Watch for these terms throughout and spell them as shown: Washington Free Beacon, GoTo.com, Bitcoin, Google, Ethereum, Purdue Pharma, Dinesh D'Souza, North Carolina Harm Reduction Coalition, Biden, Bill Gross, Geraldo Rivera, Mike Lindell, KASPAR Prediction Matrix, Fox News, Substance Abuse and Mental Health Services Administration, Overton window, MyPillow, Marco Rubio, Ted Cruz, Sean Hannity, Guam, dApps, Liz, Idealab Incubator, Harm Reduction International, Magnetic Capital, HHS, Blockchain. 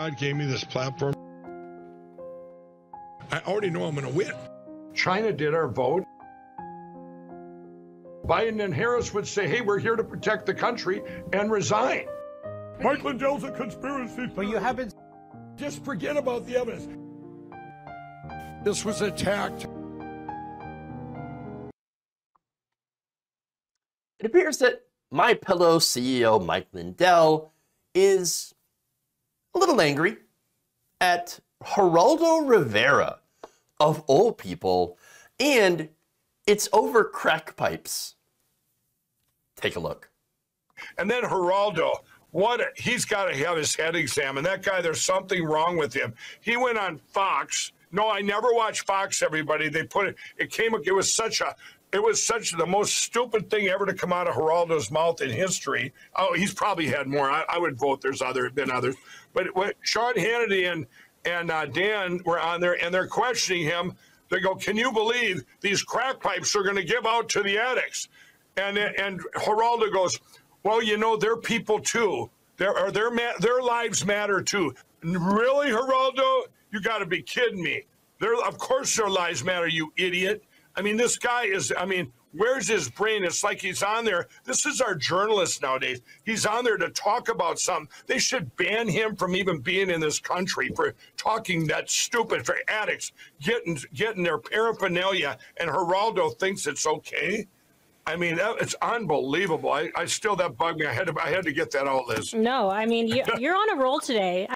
God gave me this platform. I already know I'm going to win. China did our vote. Biden and Harris would say, hey, we're here to protect the country, and resign. Mike Lindell's a conspiracy. But you haven't. Just forget about the evidence. This was attacked. It appears that MyPillow CEO Mike Lindell is a little angry at Geraldo Rivera, of all people, and it's over crack pipes. Take a look. And then Geraldo, he's got to have his head examined. That guy, there's something wrong with him. He went on Fox. No, I never watch Fox, everybody. They put it, it was such the most stupid thing ever to come out of Geraldo's mouth in history. Oh, he's probably had more. I would vote there's been others. But what Sean Hannity and Dan were on there, and they're questioning him. They go, can you believe these crack pipes are going to give out to the addicts? And Geraldo goes, well, you know, they're people too. Their lives matter too. Really, Geraldo? You got to be kidding me. Of course their lives matter, you idiot. I mean, this guy is, I mean, where's his brain? It's like he's on there. This is our journalist nowadays. He's on there to talk about something. They should ban him from even being in this country for talking that stupid, for addicts getting their paraphernalia, and Geraldo thinks it's okay. I mean, it's unbelievable. I still, that bugged me. I had to get that out, Liz. No, I mean, you're on a roll today.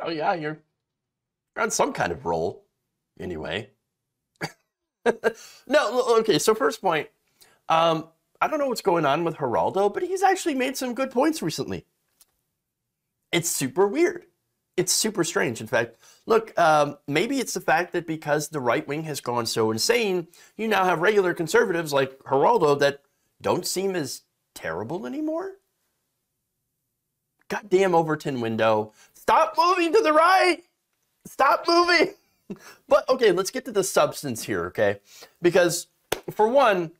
Oh, yeah, you're on some kind of roll anyway. No, okay, so first point, I don't know what's going on with Geraldo, but he's actually made some good points recently. It's super weird. It's super strange, in fact. Look, maybe it's the fact that because the right wing has gone so insane, you now have regular conservatives like Geraldo that don't seem as terrible anymore. Goddamn Overton window. Stop moving to the right! Stop moving! But, okay, let's get to the substance here, okay? Because, for one,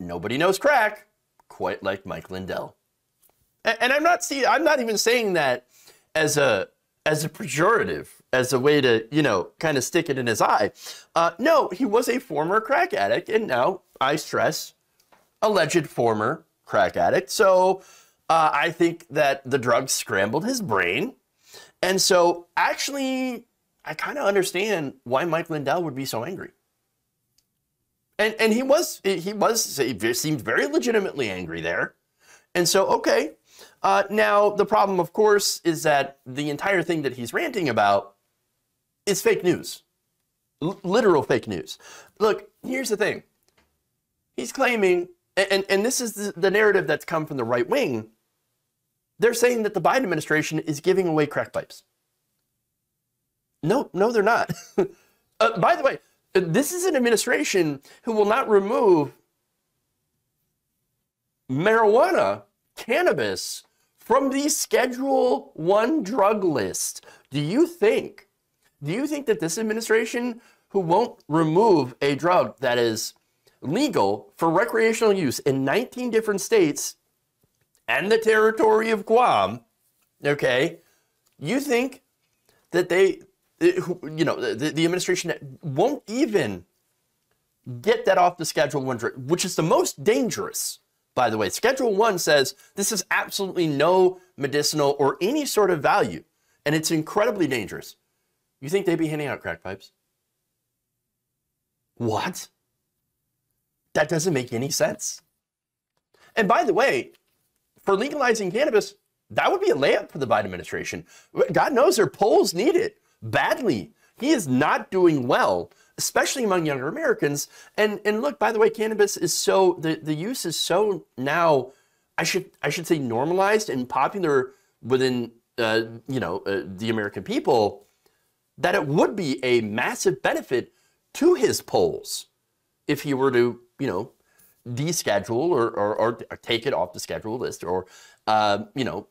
nobody knows crack quite like Mike Lindell. And I'm not even saying that as a pejorative, as a way to, you know, kind of stick it in his eye. No, he was a former crack addict, and now, I stress, alleged former crack addict. So, I think that the drugs scrambled his brain. And so, actually, I kind of understand why Mike Lindell would be so angry. And he seemed very legitimately angry there. And so, okay. Now, the problem, of course, is that the entire thing that he's ranting about is fake news. Literal fake news. Look, here's the thing. He's claiming, and this is the narrative that's come from the right wing, they're saying that the Biden administration is giving away crack pipes. No, they're not. By the way, this is an administration who will not remove marijuana, cannabis, from the Schedule I drug list. Do you think that this administration, who won't remove a drug that is legal for recreational use in 19 different states and the territory of Guam, okay, you think that they... You know, the administration won't even get that off the Schedule I, which is the most dangerous, by the way. Schedule I says this is absolutely no medicinal or any sort of value, and it's incredibly dangerous. You think they'd be handing out crack pipes? What? That doesn't make any sense. And by the way, for legalizing cannabis, that would be a layup for the Biden administration. God knows their polls need it. Badly. He is not doing well, especially among younger Americans. And look, by the way, cannabis is so, the use is so now, I should say normalized and popular within, you know, the American people, that it would be a massive benefit to his polls if he were to, you know, deschedule or take it off the schedule list or, you know,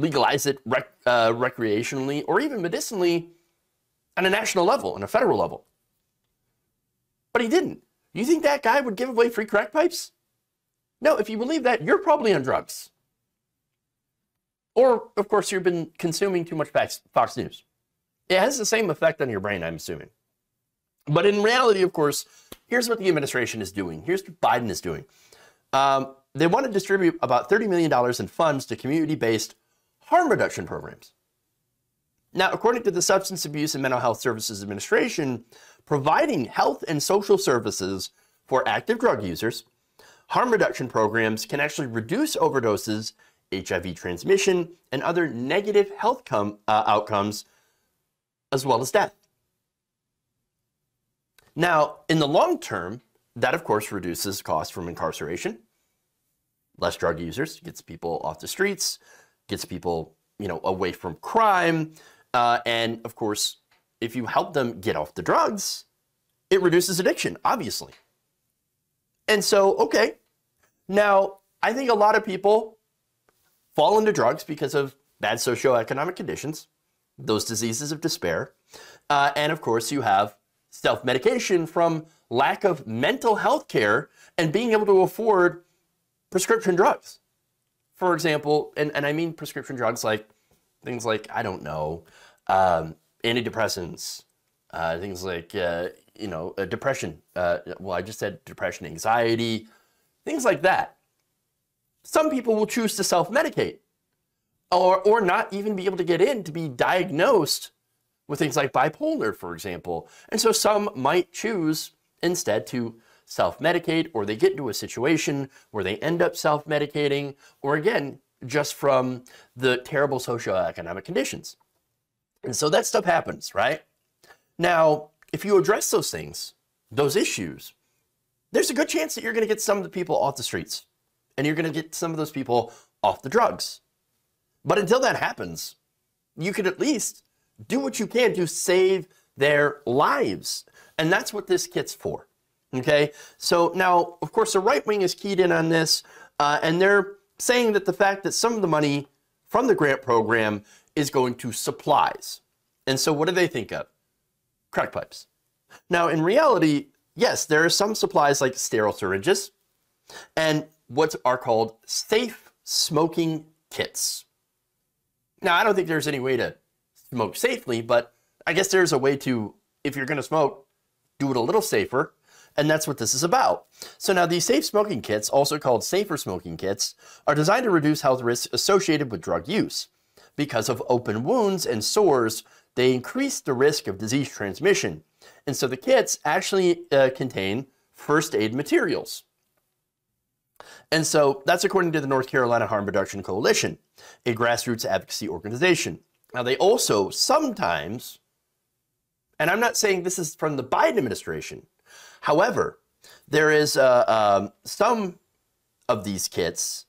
legalize it recreationally or even medicinally on a national level, on a federal level. But he didn't. You think that guy would give away free crack pipes? No, if you believe that, you're probably on drugs. Or, of course, you've been consuming too much Fox News. It has the same effect on your brain, I'm assuming. But in reality, of course, here's what the administration is doing. Here's what Biden is doing. They want to distribute about $30 million in funds to community-based harm reduction programs. Now, according to the Substance Abuse and Mental Health Services Administration, providing health and social services for active drug users, harm reduction programs can actually reduce overdoses, HIV transmission, and other negative health outcomes, as well as death. Now, in the long term, that of course reduces costs from incarceration, less drug users, gets people off the streets, gets people, away from crime, and of course, if you help them get off the drugs, it reduces addiction, obviously. And so, okay, now I think a lot of people fall into drugs because of bad socioeconomic conditions, those diseases of despair, and of course, you have self-medication from lack of mental health care and being able to afford prescription drugs. For example, and I mean prescription drugs like things like, antidepressants, things like, depression. Well, I just said depression, anxiety, things like that. Some people will choose to self-medicate or not even be able to get in to be diagnosed with things like bipolar, for example. And so some might choose instead to self-medicate, or they get into a situation where they end up self-medicating, or again, just from the terrible socioeconomic conditions. And so that stuff happens, right? Now, if you address those things, those issues, there's a good chance that you're gonna get some of the people off the streets, and you're gonna get some of those people off the drugs. But until that happens, you could at least do what you can to save their lives. And that's what this kit's for, okay? So now, of course, the right wing is keyed in on this, and they're saying that the fact that some of the money from the grant program is going to supplies. And so what do they think of? Crack pipes. Now, in reality, yes, there are some supplies like sterile syringes and what are called safe smoking kits. Now, I don't think there's any way to smoke safely, but I guess there's a way to, if you're gonna smoke, do it a little safer, and that's what this is about. So now these safe smoking kits, also called safer smoking kits, are designed to reduce health risks associated with drug use. Because of open wounds and sores, they increase the risk of disease transmission. And so the kits actually contain first aid materials. And so that's according to the North Carolina Harm Reduction Coalition, a grassroots advocacy organization. Now, they also sometimes, and I'm not saying this is from the Biden administration, however, there is some of these kits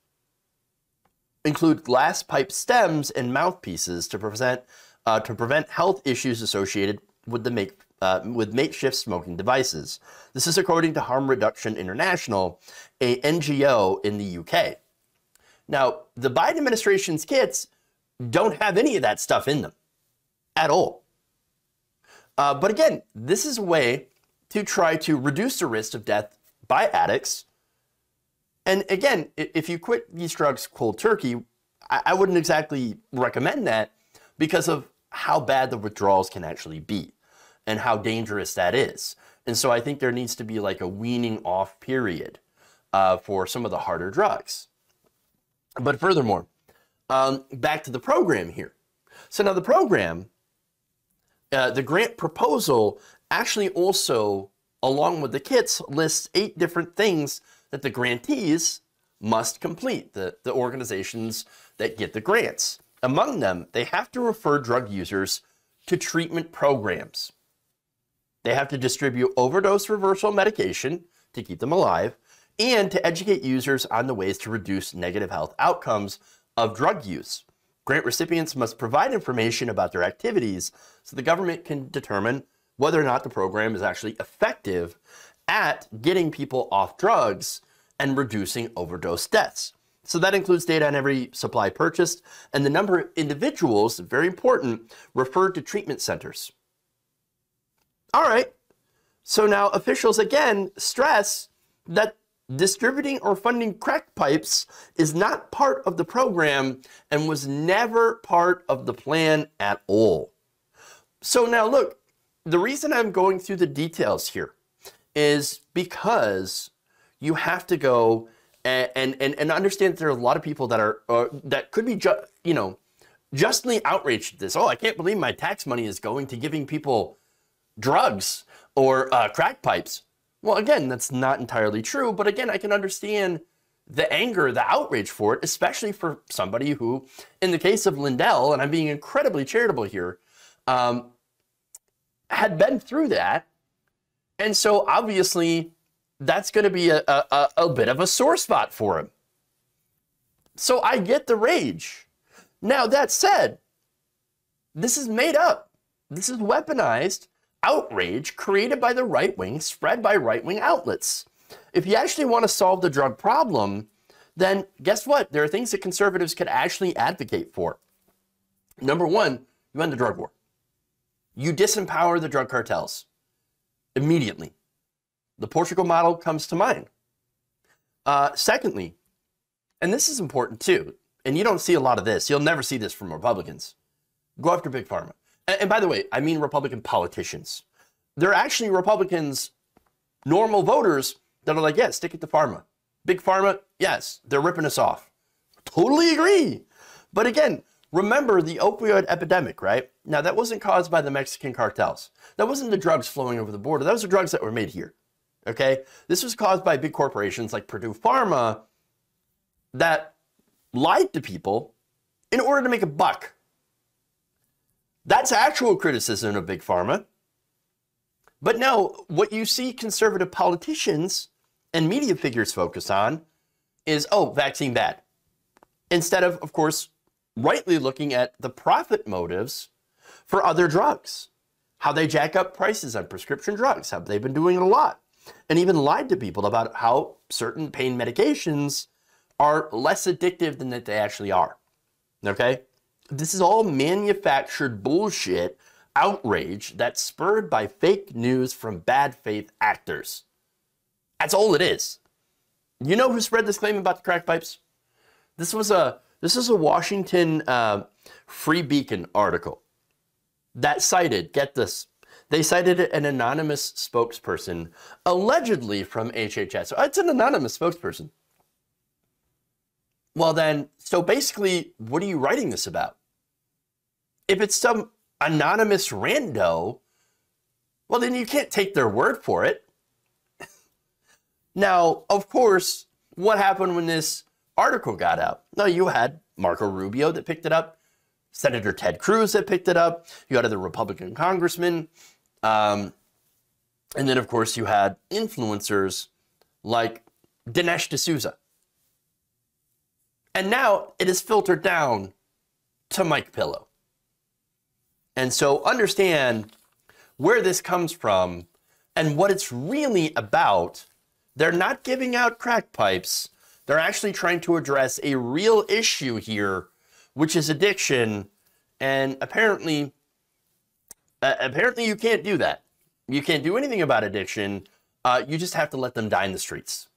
include glass pipe stems and mouthpieces to prevent health issues associated with the makeshift smoking devices. This is according to Harm Reduction International, a NGO in the UK. Now, the Biden administration's kits don't have any of that stuff in them at all. But again, this is a way to try to reduce the risk of death by addicts. And again, if you quit these drugs cold turkey, I wouldn't exactly recommend that because of how bad the withdrawals can actually be and how dangerous that is. And so I think there needs to be like a weaning off period for some of the harder drugs. But furthermore, back to the program here. So now the program, the grant proposal actually also, along with the kits, lists 8 different things that the grantees must complete, the organizations that get the grants. Among them, they have to refer drug users to treatment programs. They have to distribute overdose reversal medication to keep them alive and to educate users on the ways to reduce negative health outcomes of drug use. Grant recipients must provide information about their activities so the government can determine whether or not the program is actually effective at getting people off drugs and reducing overdose deaths. So that includes data on every supply purchased and the number of individuals, very important, referred to treatment centers. All right, so now officials again stress that Distributing or funding crack pipes is not part of the program and was never part of the plan at all. So now look, the reason I'm going through the details here is because you have to go and understand that there are a lot of people that are that could be justly outraged at this. Oh, I can't believe my tax money is going to giving people drugs or crack pipes. Well, again, that's not entirely true. But again, I can understand the anger, the outrage for it, especially for somebody who, in the case of Lindell, and I'm being incredibly charitable here, had been through that. And so obviously that's going to be a bit of a sore spot for him. So I get the rage. Now, that said, this is made up. This is weaponized outrage created by the right wing, spread by right wing outlets. If you actually want to solve the drug problem, then guess what? There are things that conservatives could actually advocate for. Number one, you end the drug war. You disempower the drug cartels immediately. The Portugal model comes to mind. Secondly, and this is important too, and you don't see a lot of this. You'll never see this from Republicans. Go after Big Pharma. And by the way, I mean Republican politicians. There are actually Republicans, normal voters, that are like, yeah, stick it to pharma. Big Pharma, yes, they're ripping us off. Totally agree. But again, remember the opioid epidemic, right? Now, that wasn't caused by the Mexican cartels. That wasn't the drugs flowing over the border. Those are drugs that were made here, okay? This was caused by big corporations like Purdue Pharma that lied to people in order to make a buck. That's actual criticism of Big Pharma. But no, what you see conservative politicians and media figures focus on is, oh, vaccine bad. Instead of course, rightly looking at the profit motives for other drugs, how they jack up prices on prescription drugs, how they've been doing it a lot, and even lied to people about how certain pain medications are less addictive than that they actually are, okay? This is all manufactured bullshit outrage that's spurred by fake news from bad faith actors. That's all it is. You know who spread this claim about the crack pipes? This is a Washington Free Beacon article that cited, get this, they cited an anonymous spokesperson allegedly from HHS. So it's an anonymous spokesperson. Well then, so basically, what are you writing this about? If it's some anonymous rando, well then you can't take their word for it. Now, of course, what happened when this article got out? No, you had Marco Rubio that picked it up, Senator Ted Cruz that picked it up, you had other Republican congressmen, and then of course you had influencers like Dinesh D'Souza. And now it is filtered down to MyPillow. And so understand where this comes from and what it's really about. They're not giving out crack pipes. They're actually trying to address a real issue here, which is addiction. And apparently you can't do that. You can't do anything about addiction. You just have to let them die in the streets.